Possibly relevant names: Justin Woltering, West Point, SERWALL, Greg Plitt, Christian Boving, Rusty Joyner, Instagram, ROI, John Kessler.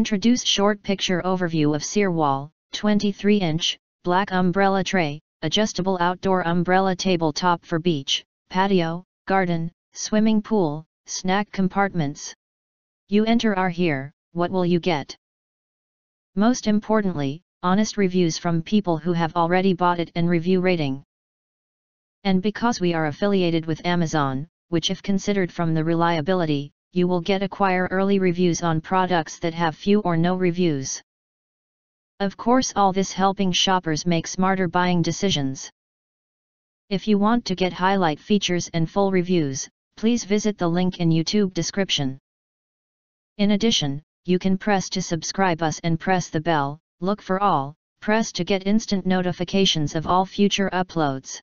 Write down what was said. Introduce short picture overview of SERWALL, 23-inch, black umbrella tray, adjustable outdoor umbrella tabletop for beach, patio, garden, swimming pool, snack compartments. You enter are here, what will you get? Most importantly, honest reviews from people who have already bought it and review rating. And because we are affiliated with Amazon, which if considered from the reliability, you will get acquire early reviews on products that have few or no reviews. Of course, all this helping shoppers make smarter buying decisions. If you want to get highlight features and full reviews, please visit the link in YouTube description. In addition, you can press to subscribe us and press the bell, look for all, press to get instant notifications of all future uploads.